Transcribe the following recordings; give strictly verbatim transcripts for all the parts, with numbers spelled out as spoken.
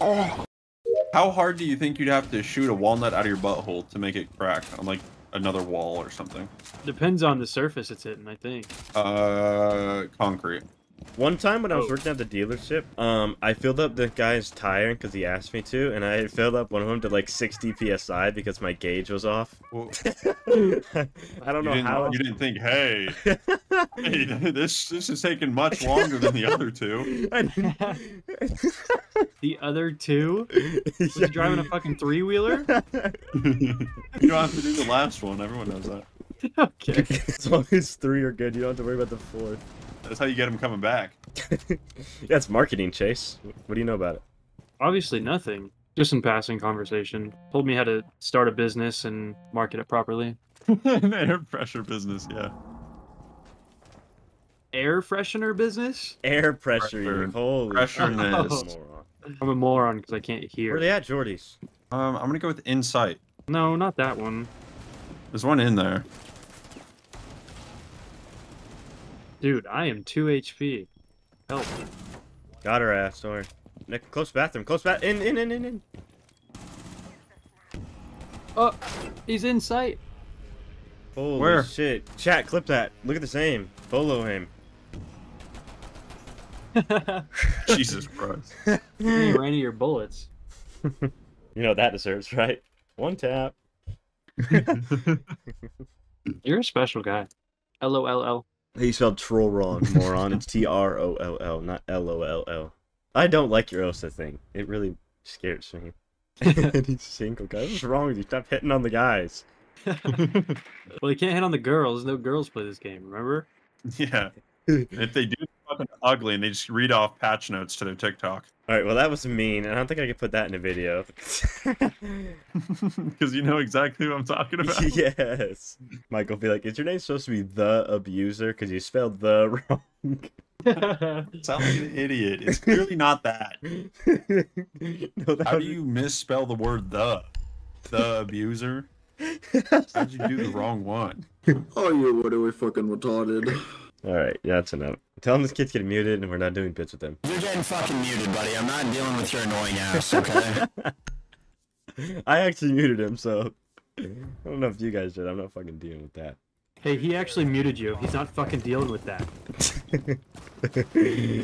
How hard do you think you'd have to shoot a walnut out of your butthole to make it crack on like another wall or something? Depends on the surface it's hitting, I think. Uh, concrete. One time when I was working at the dealership, um, I filled up the guy's tire because he asked me to, and I filled up one of them to like sixty P S I because my gauge was off. Well, I don't know how. You didn't think, hey, hey, this this is taking much longer than the other two. The other two? Was yeah. He driving a fucking three wheeler? You don't have to do the last one. Everyone knows that. Okay. As long as three are good, you don't have to worry about the fourth. That's how you get them coming back. That's marketing, Chase. What do you know about it? Obviously nothing. Just in passing conversation. Told me how to start a business and market it properly. An air pressure business, yeah. Air freshener business? Air pressure. pressure. Holy pressureness. Oh. I'm a moron because I can't hear. Where are they at, Jordy's? Um, I'm going to go with Insight. No, not that one. There's one in there. Dude, I am two H P. Help. Got her ass, sorry. Nick, close bathroom, close bath. In, in, in, in, in. Oh, he's in sight. Holy Where? shit. Chat, clip that. Look at this aim. Follow him. Jesus Christ. You ran into your bullets. You know what that deserves, right? One tap. You're a special guy. L O L L. He spelled troll wrong, moron. It's T R O L L, not L O L L. I don't like your Osa thing. It really scares me. He's single, guys. What's wrong with you? Stop hitting on the guys. Well, you can't hit on the girls. No girls play this game, remember? Yeah. If they do, it's fucking ugly, and they just read off patch notes to their TikTok. All right, well, that was mean, and I don't think I could put that in a video. Because you know exactly what I'm talking about. Yes. Michael be like, is your name supposed to be The Abuser? Because you spelled the wrong. Sounds like an idiot. It's clearly not that. No, that How was... do you misspell the word the? The Abuser? How'd you do the wrong one? Oh, you would have fucking retarded. Alright, yeah, that's enough. Tell him this kid's getting muted and we're not doing bits with him. You're getting fucking muted, buddy. I'm not dealing with your annoying ass, okay? I actually muted him, so... I don't know if you guys did. I'm not fucking dealing with that. Hey, he actually muted you. He's not fucking dealing with that.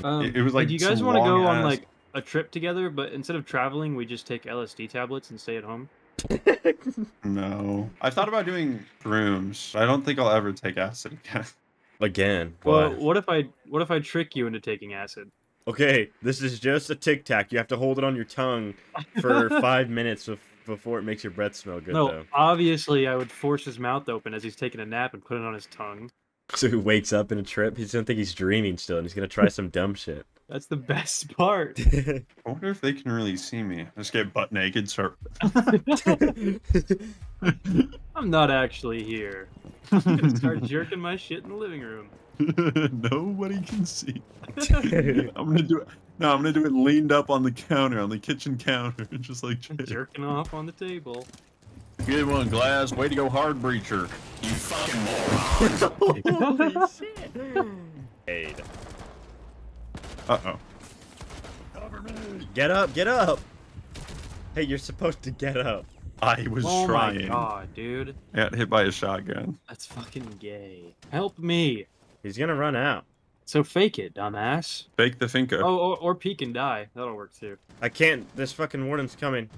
um, it, it was like do you guys want to go ass... on, like, a trip together, but instead of traveling, we just take L S D tablets and stay at home? No. I thought about doing shrooms. I don't think I'll ever take acid again. Again. Well, what if I what if I trick you into taking acid? Okay, this is just a Tic Tac. You have to hold it on your tongue for five minutes before it makes your breath smell good. No, though. Obviously I would force his mouth open as he's taking a nap and put it on his tongue. So he wakes up in a trip. He's gonna think he's dreaming still, and he's gonna try some dumb shit. That's the best part. I wonder if they can really see me. Just get butt naked, sir. I'm not actually here. I'm gonna start jerking my shit in the living room. Nobody can see. I'm gonna do it. No, I'm gonna do it leaned up on the counter, on the kitchen counter, just like jerk. jerking off on the table. Good one, Glass. Way to go, hard breacher. You fucking moron. Holy shit. Aid. Uh-oh. Cover me. Get up, get up! Hey, you're supposed to get up. I was oh trying. Oh my god, dude. I got hit by a shotgun. That's fucking gay. Help me. He's gonna run out. So fake it, dumbass. Fake the Finko. Oh, or, or peek and die. That'll work too. I can't. This fucking warden's coming.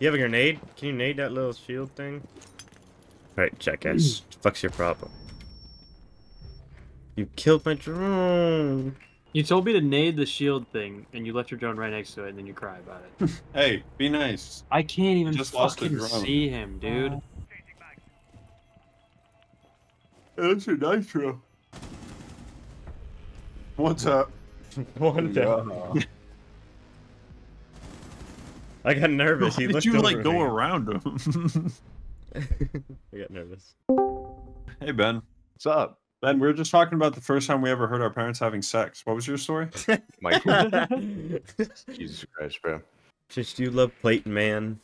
You have a grenade? Can you nade that little shield thing? Alright, jackass. Fuck's your problem. You killed my drone. You told me to nade the shield thing, and you left your drone right next to it, and then you cry about it. Hey, be nice. I can't even Just fucking see him, dude. Hey, that's your nitro. What's up? One down. I got nervous. He looked over at me. Did you, like, go around him? I got nervous. Hey, Ben. What's up? Ben, we were just talking about the first time we ever heard our parents having sex. What was your story? Michael. Jesus Christ, bro. Just you love Plate Man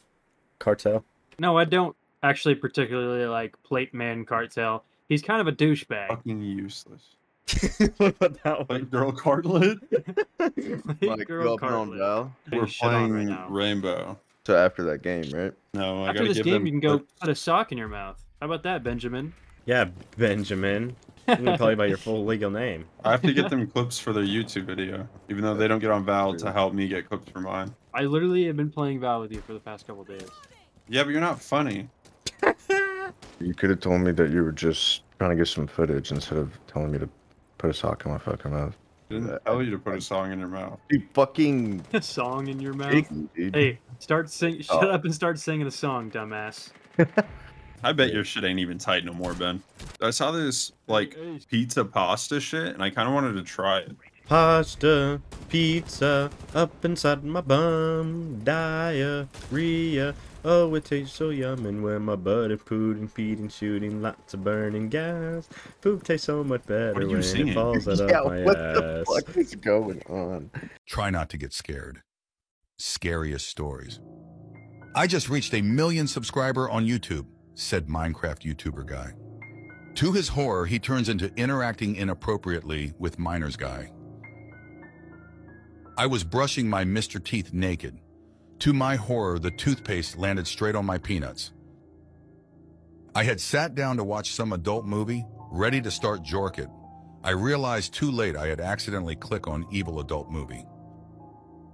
Cartel? No, I don't actually particularly like Plate Man Cartel. He's kind of a douchebag. Fucking useless. What about that one? Like girl cartlet? Like girl cartlet. On, We're playing right now. Rainbow. So after that game, right? No, I after gotta this give game, them... you can go put a sock in your mouth. How about that, Benjamin? Yeah, Benjamin. I'm gonna call you by your full legal name. I have to get them clips for their YouTube video, even though they don't get on Val to help me get clips for mine. I literally have been playing Val with you for the past couple of days. Yeah, but you're not funny. You could have told me that you were just trying to get some footage instead of telling me to put a sock in my fucking mouth. Didn't tell you to put a song in your mouth. You fucking... A song in your mouth? Dude. Hey, start sing. Shut oh. up and start singing a song, dumbass. I bet your shit ain't even tight no more, Ben. I saw this, like, pizza pasta shit, and I kind of wanted to try it. Pasta, pizza, up inside my bum, diarrhea. Oh, it tastes so yum, and where my butter pudding, feeding, shooting, lots of burning gas. Poop tastes so much better when it falls out of my ass. What the fuck is going on? Try not to get scared. Scariest stories. I just reached a million subscriber on YouTube, said Minecraft YouTuber guy. To his horror, he turns into interacting inappropriately with Miners guy. I was brushing my Mister Teeth naked. To my horror, the toothpaste landed straight on my peanuts. I had sat down to watch some adult movie, ready to start jork it. I realized too late I had accidentally clicked on evil adult movie.